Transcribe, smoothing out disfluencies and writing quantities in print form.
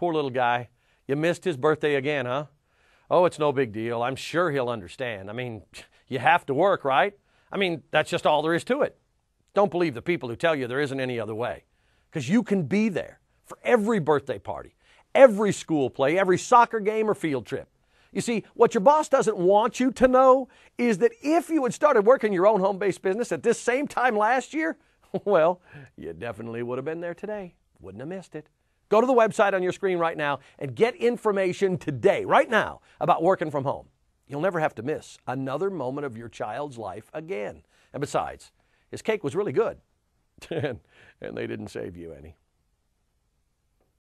Poor little guy. You missed his birthday again, huh? Oh, it's no big deal. I'm sure he'll understand. I mean, you have to work, right? I mean, that's just all there is to it. Don't believe the people who tell you there isn't any other way, because you can be there for every birthday party, every school play, every soccer game or field trip. You see, what your boss doesn't want you to know is that if you had started working your own home-based business at this same time last year, well, you definitely would have been there today. Wouldn't have missed it. Go to the website on your screen right now and get information today, right now, about working from home. You'll never have to miss another moment of your child's life again. And besides, his cake was really good, and they didn't save you any.